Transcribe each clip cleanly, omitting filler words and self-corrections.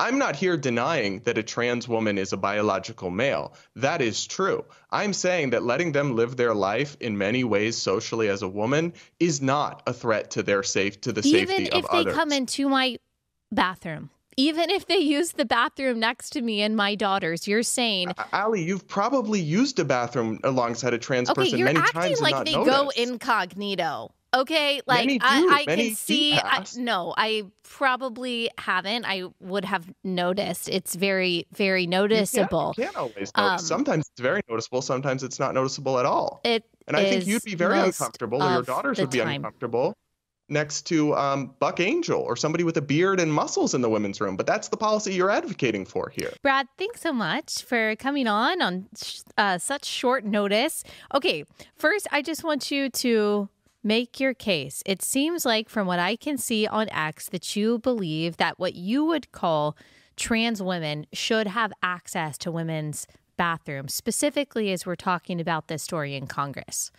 I'm not here denying that a trans woman is a biological male. That is true. I'm saying that letting them live their life in many ways socially as a woman is not a threat to their safety of others. Even if they come into my bathroom, even if they use the bathroom next to me and my daughters, you're saying, Allie, you've probably used a bathroom alongside a trans person many times. Okay, you're acting like they go incognito. Okay, like I can see, no, I probably haven't. I would have noticed. It's very, very noticeable. You can't always notice. Sometimes it's very noticeable. Sometimes it's not noticeable at all. And I think you'd be very uncomfortable, or your daughters would be uncomfortable next to Buck Angel or somebody with a beard and muscles in the women's room. But that's the policy you're advocating for here. Brad, thanks so much for coming on such short notice. Okay, first, I just want you to make your case. It seems like, from what I can see on X, that you believe that what you would call trans women should have access to women's bathrooms, specifically as we're talking about this story in Congress.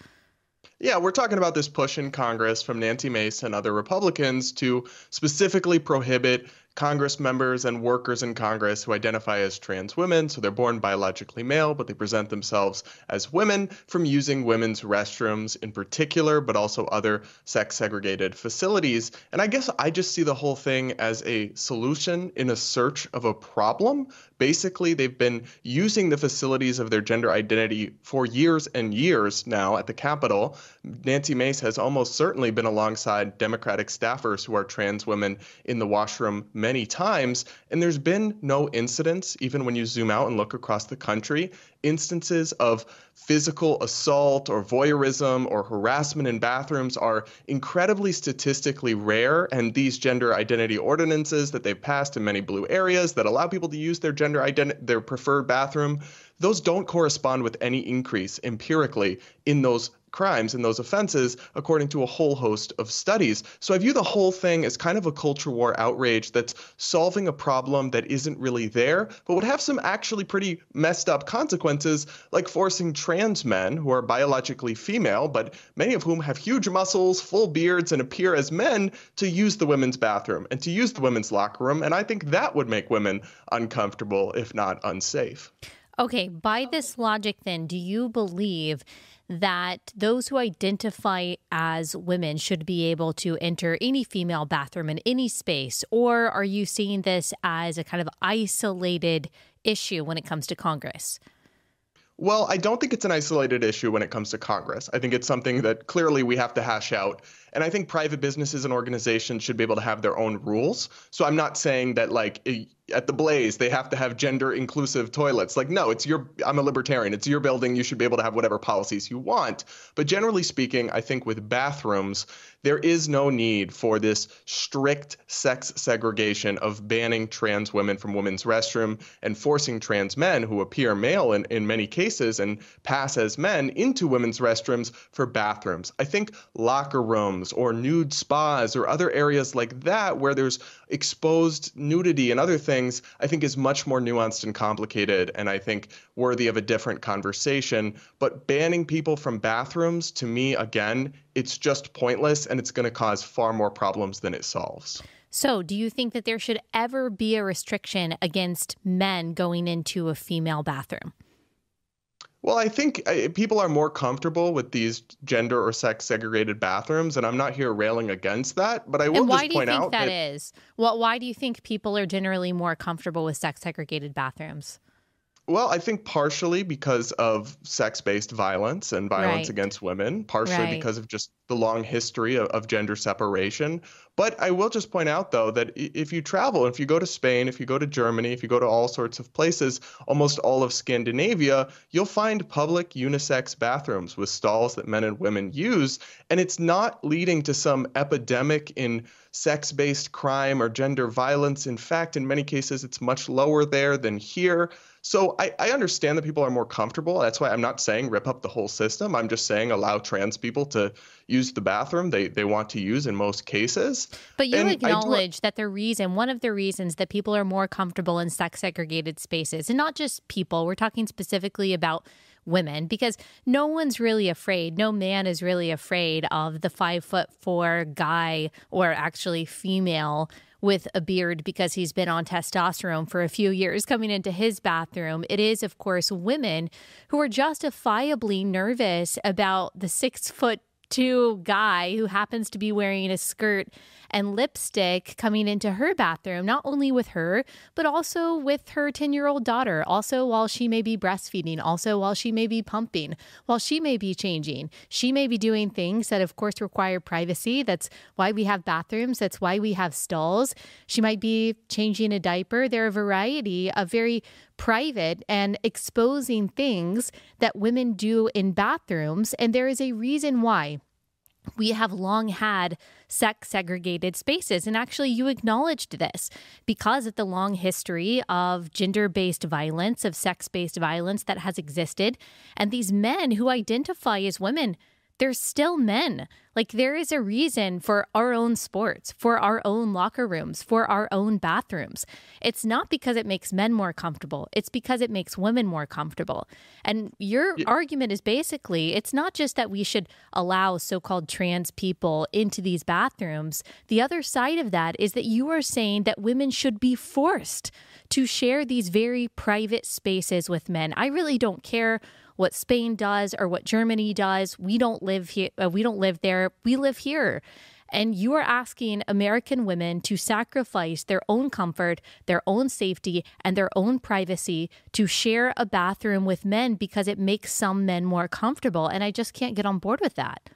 Yeah, we're talking about this push in Congress from Nancy Mace and other Republicans to specifically prohibit Congress members and workers in Congress who identify as trans women, so they're born biologically male, but they present themselves as women, from using women's restrooms in particular, but also other sex-segregated facilities. And I guess I just see the whole thing as a solution in a search of a problem. Basically, they've been using the facilities of their gender identity for years and years now at the Capitol. Nancy Mace has almost certainly been alongside Democratic staffers who are trans women in the washroom many times, and there's been no incidents, even when you zoom out and look across the country, instances of physical assault or voyeurism or harassment in bathrooms are incredibly statistically rare, and these gender identity ordinances that they've passed in many blue areas that allow people to use their their preferred bathroom, those don't correspond with any increase empirically in those crimes and those offenses, according to a whole host of studies. So I view the whole thing as kind of a culture war outrage that's solving a problem that isn't really there, but would have some actually pretty messed up consequences, like forcing trans men who are biologically female, but many of whom have huge muscles, full beards, and appear as men, to use the women's bathroom and to use the women's locker room. And I think that would make women uncomfortable, if not unsafe. Okay, by this logic, then, do you believe that those who identify as women should be able to enter any female bathroom in any space? Or are you seeing this as a kind of isolated issue when it comes to Congress? Well, I don't think it's an isolated issue when it comes to Congress. I think it's something that clearly we have to hash out. And I think private businesses and organizations should be able to have their own rules. So I'm not saying that, like, at the Blaze, they have to have gender inclusive toilets. Like, no, I'm a libertarian. It's your building. You should be able to have whatever policies you want. But generally speaking, I think with bathrooms, there is no need for this strict sex segregation of banning trans women from women's restroom and forcing trans men who appear male in many cases and pass as men into women's restrooms for bathrooms. I think locker rooms or nude spas or other areas like that where there's exposed nudity and other things, I think, is much more nuanced and complicated, and I think worthy of a different conversation. But banning people from bathrooms, to me, again, it's just pointless, and it's going to cause far more problems than it solves. So do you think that there should ever be a restriction against men going into a female bathroom? Well, I think people are more comfortable with these gender or sex segregated bathrooms, and I'm not here railing against that, but I will just point out that is. Well, why do you think people are generally more comfortable with sex segregated bathrooms? Well, I think partially because of sex-based violence and violence against women, partially because of just the long history of gender separation. But I will just point out, though, that if you travel, if you go to Spain, if you go to Germany, if you go to all sorts of places, almost all of Scandinavia, you'll find public unisex bathrooms with stalls that men and women use. And it's not leading to some epidemic in sex-based crime or gender violence. In fact, in many cases, it's much lower there than here. So I understand that people are more comfortable. That's why I'm not saying rip up the whole system. I'm just saying allow trans people to use the bathroom they want to use in most cases. But you acknowledge that one of the reasons that people are more comfortable in sex segregated spaces, and not just people, we're talking specifically about women, because no one's really afraid. No man is really afraid of the 5'4" guy, or actually female, with a beard because he's been on testosterone for a few years coming into his bathroom. It is, of course, women who are justifiably nervous about the 6'2" guy who happens to be wearing a skirt and lipstick coming into her bathroom, not only with her, but also with her 10-year-old daughter, also while she may be breastfeeding, also while she may be pumping, while she may be changing. She may be doing things that, of course, require privacy. That's why we have bathrooms. That's why we have stalls. She might be changing a diaper. There are a variety of very private and exposing things that women do in bathrooms. And there is a reason why we have long had sex-segregated spaces. And actually, you acknowledged this because of the long history of gender-based violence, of sex-based violence that has existed. And these men who identify as women, they're still men. Like, there is a reason for our own sports, for our own locker rooms, for our own bathrooms. It's not because it makes men more comfortable. It's because it makes women more comfortable. And your argument is basically, it's not just that we should allow so-called trans people into these bathrooms. The other side of that is that you are saying that women should be forced to share these very private spaces with men. I really don't care what Spain does or what Germany does. We don't live here. We don't live there. We live here. And you are asking American women to sacrifice their own comfort, their own safety, and their own privacy to share a bathroom with men because it makes some men more comfortable. And I just can't get on board with that.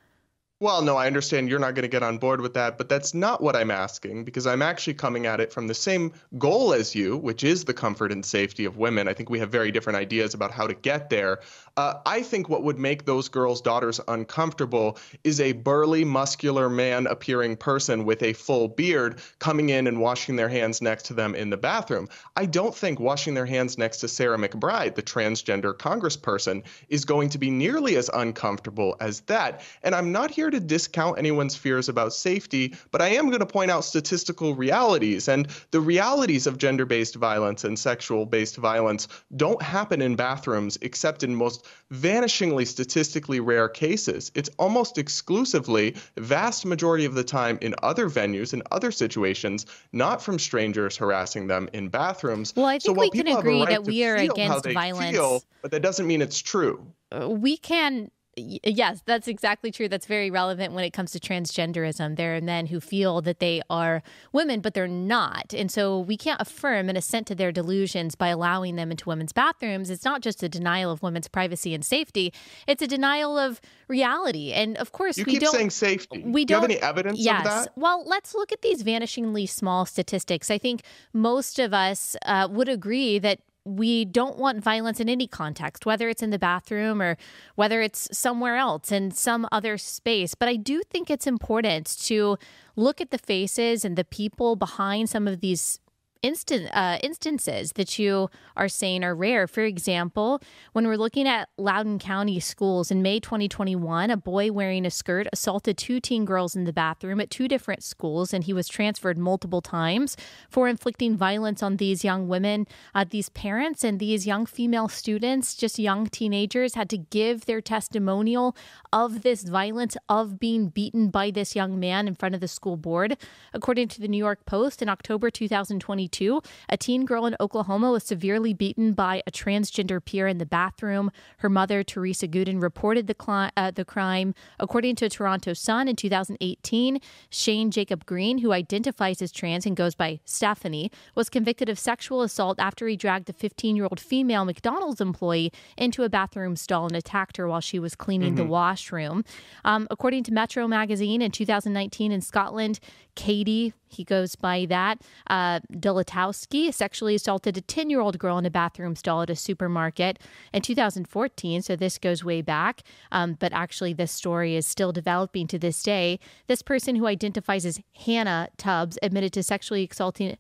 Well, no, I understand you're not going to get on board with that, but that's not what I'm asking, because I'm actually coming at it from the same goal as you, which is the comfort and safety of women. I think we have very different ideas about how to get there. I think what would make those girls' daughters uncomfortable is a burly, muscular man-appearing person with a full beard coming in and washing their hands next to them in the bathroom. I don't think washing their hands next to Sarah McBride, the transgender congressperson, is going to be nearly as uncomfortable as that. And I'm not here to discount anyone's fears about safety, but I am going to point out statistical realities. And the realities of gender-based violence and sexual-based violence don't happen in bathrooms except in most vanishingly statistically rare cases. It's almost exclusively, vast majority of the time, in other venues, in other situations, not from strangers harassing them in bathrooms. Well, I think we can agree that we are against violence, but that doesn't mean it's true. We can... Yes, that's exactly true. That's very relevant when it comes to transgenderism. There are men who feel that they are women, but they're not. And so we can't affirm and assent to their delusions by allowing them into women's bathrooms. It's not just a denial of women's privacy and safety. It's a denial of reality. And of course, we don't... You keep saying safety. We don't, do you have any evidence of that? Yes. Well, let's look at these vanishingly small statistics. I think most of us would agree that we don't want violence in any context, whether it's in the bathroom or whether it's somewhere else in some other space. But I do think it's important to look at the faces and the people behind some of these instances that you are saying are rare. For example, when we're looking at Loudoun County schools in May 2021, a boy wearing a skirt assaulted 2 teen girls in the bathroom at 2 different schools, and he was transferred multiple times for inflicting violence on these young women. These parents and these young female students, just young teenagers, had to give their testimonial of this violence, of being beaten by this young man in front of the school board. According to the New York Post, in October 2022, a teen girl in Oklahoma was severely beaten by a transgender peer in the bathroom. Her mother, Teresa Gooden, reported the crime. According to Toronto Sun, in 2018, Shane Jacob Green, who identifies as trans and goes by Stephanie, was convicted of sexual assault after he dragged a 15-year-old female McDonald's employee into a bathroom stall and attacked her while she was cleaning the washroom. According to Metro magazine, in 2019 in Scotland, Katie, he goes by that, Latowski sexually assaulted a 10-year-old girl in a bathroom stall at a supermarket in 2014. So this goes way back. But actually, this story is still developing to this day. This person, who identifies as Hannah Tubbs, admitted to sexually assaulting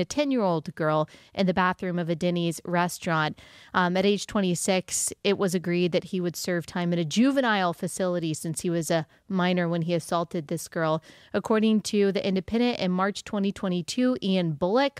a 10-year-old girl in the bathroom of a Denny's restaurant. At age 26, it was agreed that he would serve time in a juvenile facility since he was a minor when he assaulted this girl. According to The Independent, in March 2022, Ian Blake,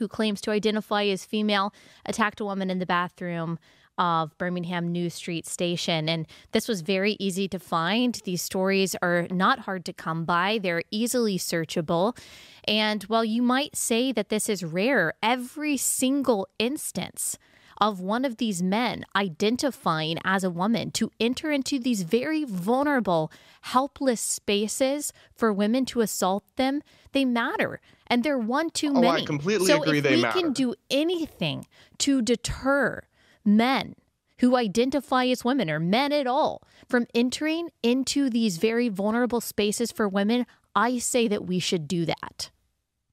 who claims to identify as female, attacked a woman in the bathroom of Birmingham New Street Station. And this was very easy to find. These stories are not hard to come by. They're easily searchable. And while you might say that this is rare, every single instance of one of these men identifying as a woman to enter into these very vulnerable, helpless spaces for women to assault them, they matter. And they're one too many. I completely agree they matter. So if we can do anything to deter men who identify as women or men at all from entering into these very vulnerable spaces for women, I say that we should do that.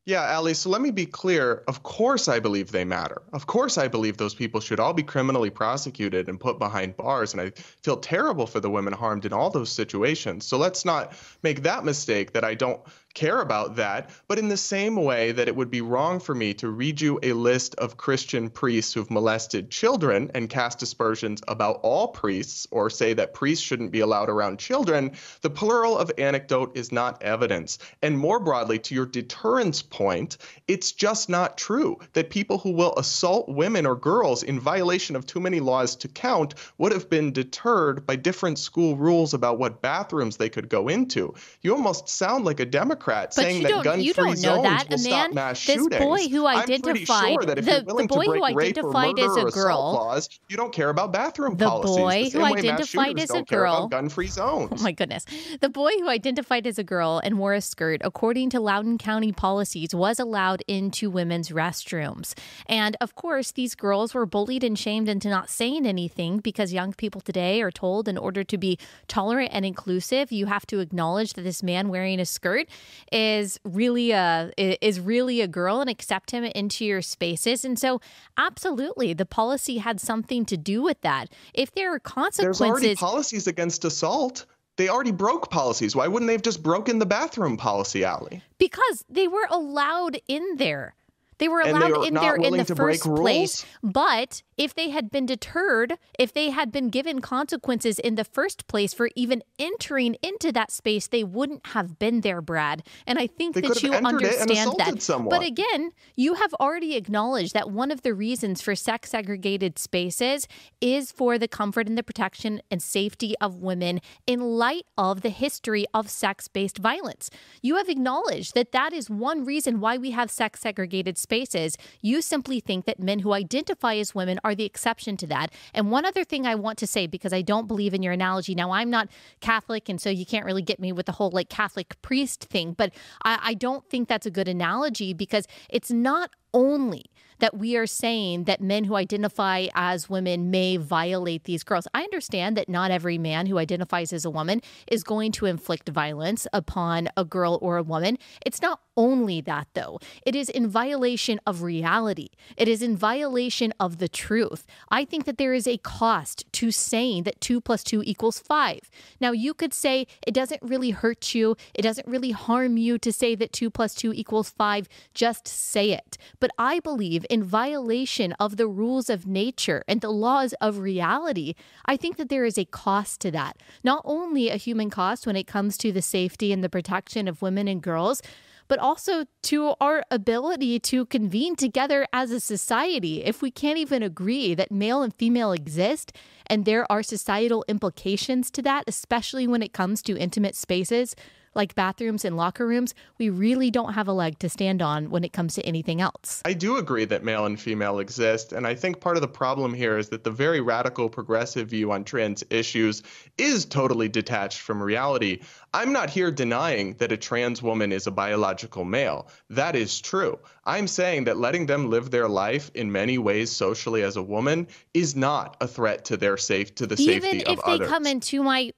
Yeah, Allie, so let me be clear. Of course I believe they matter. Of course I believe those people should all be criminally prosecuted and put behind bars. And I feel terrible for the women harmed in all those situations. So let's not make that mistake that I don't care about that. But in the same way that it would be wrong for me to read you a list of Christian priests who've molested children and cast aspersions about all priests or say that priests shouldn't be allowed around children, the plural of anecdote is not evidence. And more broadly, to your deterrence point, it's just not true that people who will assault women or girls in violation of too many laws to count would have been deterred by different school rules about what bathrooms they could go into. You almost sound like a Democrat saying that gun-free zones will stop mass shootings. This boy who identified as a girl, you don't care about bathroom policies. The boy who identified as a girl, gun-free zones. Oh my goodness. The boy who identified as a girl and wore a skirt, according to Loudoun County policy, was allowed into women's restrooms. And of course, these girls were bullied and shamed into not saying anything because young people today are told in order to be tolerant and inclusive, you have to acknowledge that this man wearing a skirt is really a girl and accept him into your spaces. And so absolutely, the policy had something to do with that. If there are consequences... There's already policies against assault. They already broke policies. Why wouldn't they have just broken the bathroom policy, Allie? Because they were allowed in there. They were allowed in there in the first place. But if they had been deterred, if they had been given consequences in the first place for even entering into that space, they wouldn't have been there, Brad. And I think that you understand that. But again, you have already acknowledged that one of the reasons for sex-segregated spaces is for the comfort and the protection and safety of women in light of the history of sex-based violence. You have acknowledged that that is one reason why we have sex-segregated spaces. You simply think that men who identify as women are the exception to that. And one other thing I want to say, because I don't believe in your analogy. Now, I'm not Catholic, and so you can't really get me with the whole like Catholic priest thing, but I don't think that's a good analogy, because it's not only that we are saying that men who identify as women may violate these girls. I understand that not every man who identifies as a woman is going to inflict violence upon a girl or a woman. It's not only that, though. It is in violation of reality. It is in violation of the truth. I think that there is a cost to saying that 2 + 2 = 5. Now, you could say it doesn't really hurt you. It doesn't really harm you to say that 2 + 2 = 5. Just say it. But I believe in violation of the rules of nature and the laws of reality, I think that there is a cost to that. Not only a human cost when it comes to the safety and the protection of women and girls, but also to our ability to convene together as a society. If we can't even agree that male and female exist, and there are societal implications to that, especially when it comes to intimate spaces like bathrooms and locker rooms, we really don't have a leg to stand on when it comes to anything else. I do agree that male and female exist, and I think part of the problem here is that the very radical progressive view on trans issues is totally detached from reality. I'm not here denying that a trans woman is a biological male. That is true. I'm saying that letting them live their life in many ways socially as a woman is not a threat to their safety of others. Even if they come into my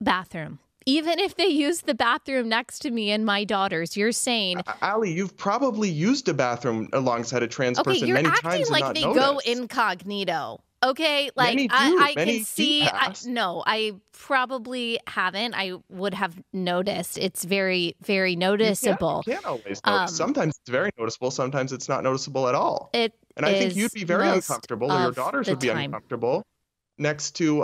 bathroom. Even if they use the bathroom next to me and my daughters, you're saying... Allie, you've probably used a bathroom alongside a trans person many times. Okay, you're acting like they go incognito. Okay, like I can see... No, I probably haven't. I would have noticed. It's very, very noticeable. You can't always notice. Sometimes it's very noticeable. Sometimes it's not noticeable at all. And I think you'd be very uncomfortable, or your daughters would be uncomfortable, next to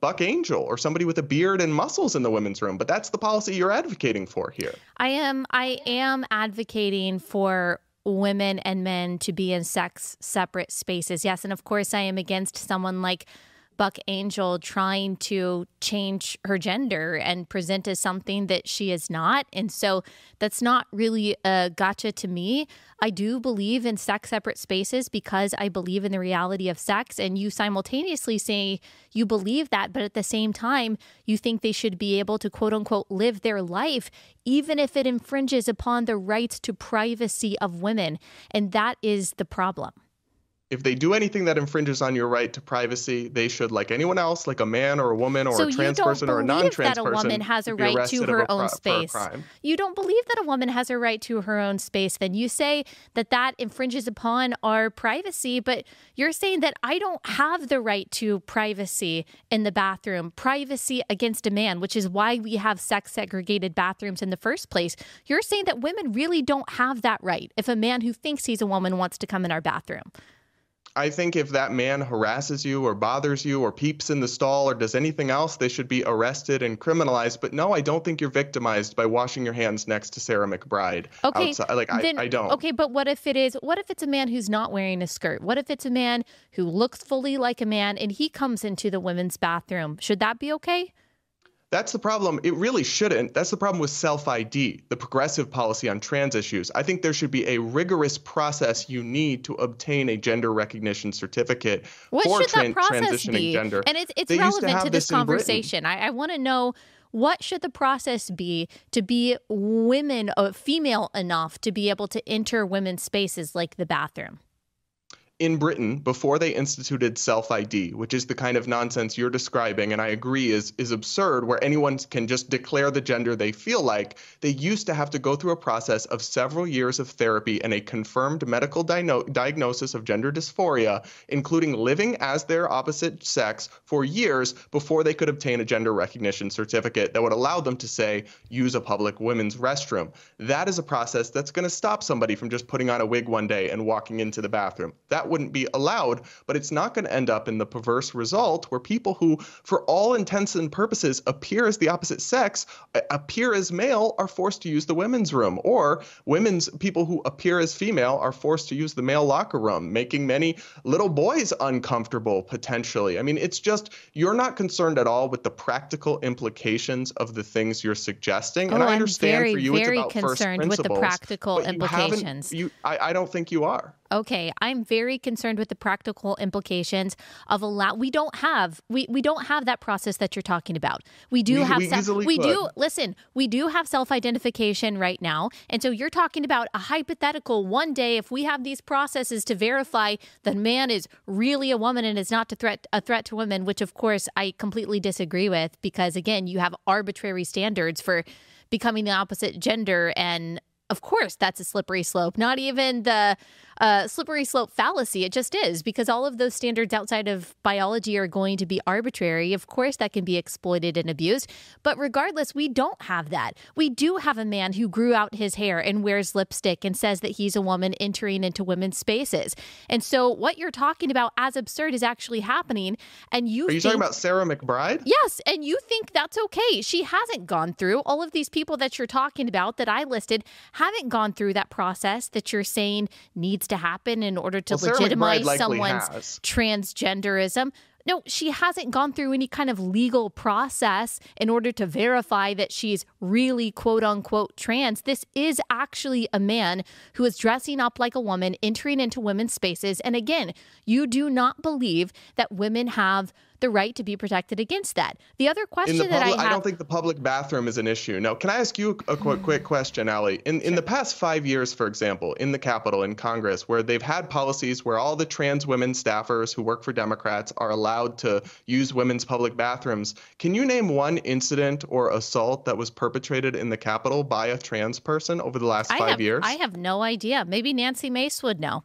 Buck Angel or somebody with a beard and muscles in the women's room. But that's the policy you're advocating for here. I am advocating for women and men to be in separate spaces. Yes, and of course I am against someone like Buck Angel trying to change her gender and present as something that she is not. And so that's not really a gotcha to me. I do believe in sex-separate spaces because I believe in the reality of sex. And you simultaneously say you believe that, but at the same time, you think they should be able to, quote-unquote, live their life, even if it infringes upon the rights to privacy of women. And that is the problem. If they do anything that infringes on your right to privacy, they should, like anyone else, like a man or a woman or a trans person or a non-trans person, that a woman has a right to her own space. You don't believe that a woman has a right to her own space. Then you say that that infringes upon our privacy, but you're saying that I don't have the right to privacy in the bathroom, privacy against a man, which is why we have sex-segregated bathrooms in the first place. You're saying that women really don't have that right if a man who thinks he's a woman wants to come in our bathroom. I think if that man harasses you or bothers you or peeps in the stall or does anything else, they should be arrested and criminalized. But no, I don't think you're victimized by washing your hands next to Sarah McBride. Okay, outside. Like then, I don't. Okay, but what if it is? What if it's a man who's not wearing a skirt? What if it's a man who looks fully like a man and he comes into the women's bathroom? Should that be okay? That's the problem. It really shouldn't. That's the problem with self-ID, the progressive policy on trans issues. I think there should be a rigorous process you need to obtain a gender recognition certificate for transitioning gender. And it's relevant to this conversation. I want to know, what should the process be to be women, female enough to be able to enter women's spaces like the bathroom? In Britain, before they instituted self-ID, which is the kind of nonsense you're describing, and I agree is absurd, where anyone can just declare the gender they feel like, they used to have to go through a process of several years of therapy and a confirmed medical diagnosis of gender dysphoria, including living as their opposite sex for years before they could obtain a gender recognition certificate that would allow them to, say, use a public women's restroom. That is a process that's going to stop somebody from just putting on a wig one day and walking into the bathroom. That wouldn't be allowed, but it's not going to end up in the perverse result where people who, for all intents and purposes, appear as the opposite sex, appear as male, are forced to use the women's room, or people who appear as female are forced to use the male locker room, making many little boys uncomfortable, potentially. I mean, it's just, you're not concerned at all with the practical implications of the things you're suggesting. And I understand for you it's about first principles. I'm very concerned with the practical implications. I don't think you are. Okay, I'm very concerned with the practical implications of we don't have that process that you're talking about. We do have self-identification right now. And so you're talking about a hypothetical one day if we have these processes to verify that man is really a woman and is not a threat to women, which of course I completely disagree with, because again, you have arbitrary standards for becoming the opposite gender, and of course, that's a slippery slope. Not even the slippery slope fallacy. It just is, because all of those standards outside of biology are going to be arbitrary. Of course, that can be exploited and abused. But regardless, we don't have that. We do have a man who grew out his hair and wears lipstick and says that he's a woman entering into women's spaces. And so what you're talking about as absurd is actually happening. And Are you talking about Sarah McBride? Yes. And you think that's okay. She hasn't gone through all of these people that you're talking about that I listed haven't gone through that process that you're saying needs to happen in order to legitimize someone's transgenderism. No, she hasn't gone through any kind of legal process in order to verify that she's really, quote unquote, trans. This is actually a man who is dressing up like a woman, entering into women's spaces. And again, you do not believe that women have the right to be protected against that. The other question that I have... I don't think the public bathroom is an issue. Now, can I ask you a quick question, Allie? In the past 5 years, for example, in the Capitol, in Congress, where they've had policies where all the trans women staffers who work for Democrats are allowed to use women's public bathrooms, can you name one incident or assault that was perpetrated in the Capitol by a trans person over the last 5 years? I have no idea. Maybe Nancy Mace would know.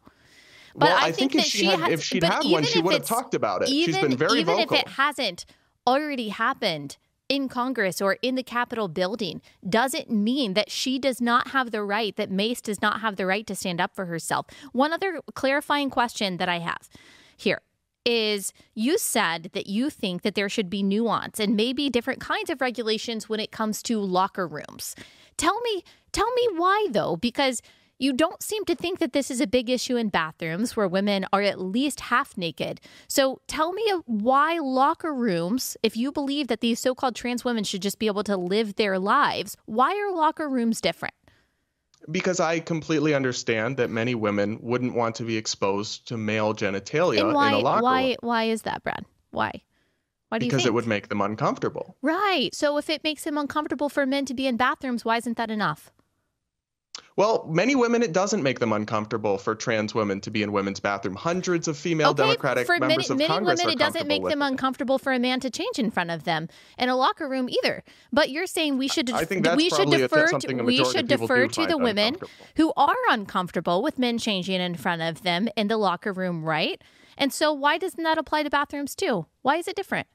But well, I think that if she'd had one, she would have talked about it. She's been very vocal. Even if it hasn't already happened in Congress or in the Capitol building, doesn't mean that she does not have the right, that Mace does not have the right to stand up for herself. One other clarifying question that I have here is, you said that you think that there should be nuance and maybe different kinds of regulations when it comes to locker rooms. Tell me why, though, because You don't seem to think that this is a big issue in bathrooms where women are at least half naked. So tell me why locker rooms, if you believe that these so-called trans women should just be able to live their lives, why are locker rooms different? Because I completely understand that many women wouldn't want to be exposed to male genitalia in a locker room. Why is that, Brad? Why do you think? Because it would make them uncomfortable. Right. So if it makes them uncomfortable for men to be in bathrooms, why isn't that enough? Well, many women, it doesn't make them uncomfortable for trans women to be in women's bathroom. Hundreds of female Democratic members of Congress are comfortable with it. Many women, it doesn't make them uncomfortable for a man to change in front of them in a locker room either. But you're saying we should defer to the women who are uncomfortable with men changing in front of them in the locker room, right? And so why doesn't that apply to bathrooms too? Why is it different?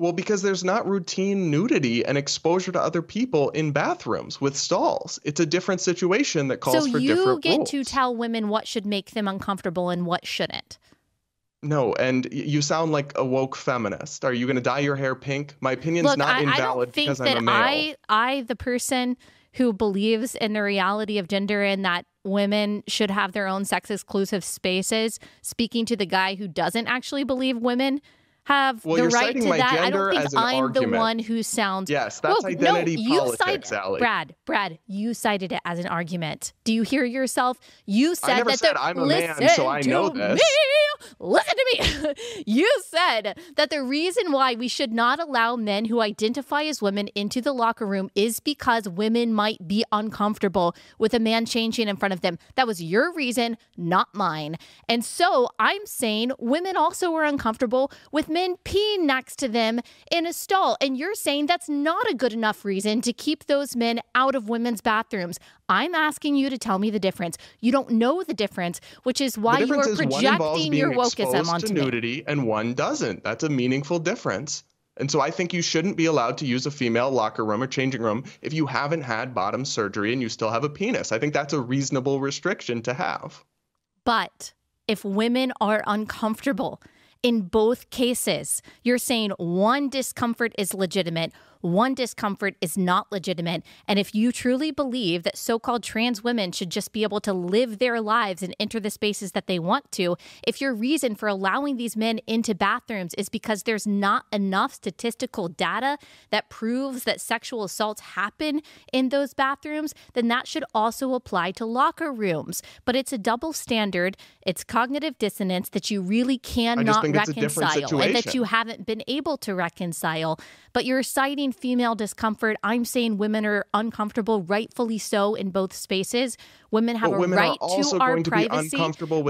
Well, because there's not routine nudity and exposure to other people in bathrooms with stalls. It's a different situation that calls for different rules. So you get to tell women what should make them uncomfortable and what shouldn't. No, and you sound like a woke feminist. Are you going to dye your hair pink? My opinion's not invalid because I'm a male. I, the person who believes in the reality of gender and that women should have their own sex-exclusive spaces, speaking to the guy who doesn't actually believe women have the right to that. I don't think I'm the one who sounds... Yes, that's identity politics, Allie. Brad, you cited it as an argument. Do you hear yourself? You said that I'm a man, so I know this. Listen to me. You said that the reason why we should not allow men who identify as women into the locker room is because women might be uncomfortable with a man changing in front of them. That was your reason, not mine. And so I'm saying women also are uncomfortable with men peeing next to them in a stall. And you're saying that's not a good enough reason to keep those men out of women's bathrooms. I'm asking you to tell me the difference. You don't know the difference, which is why you are projecting your wokeism onto nudity and one doesn't. That's a meaningful difference. And so I think you shouldn't be allowed to use a female locker room or changing room if you haven't had bottom surgery and you still have a penis. I think that's a reasonable restriction to have. But if women are uncomfortable... in both cases, you're saying one discomfort is legitimate, one discomfort is not legitimate. And if you truly believe that so-called trans women should just be able to live their lives and enter the spaces that they want to, if your reason for allowing these men into bathrooms is because there's not enough statistical data that proves that sexual assaults happen in those bathrooms, then that should also apply to locker rooms. But it's a double standard. It's cognitive dissonance that you really cannot reconcile and that you haven't been able to reconcile. But you're citing female discomfort. I'm saying women are uncomfortable, rightfully so, in both spaces. Women have a right to our privacy.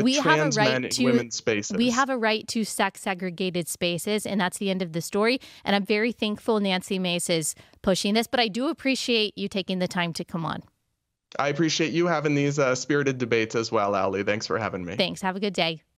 We have a right to women's spaces. We have a right to sex segregated spaces, and that's the end of the story. And I'm very thankful Nancy Mace is pushing this, but I do appreciate you taking the time to come on. I appreciate you having these spirited debates as well, Allie. Thanks for having me. Thanks. Have a good day.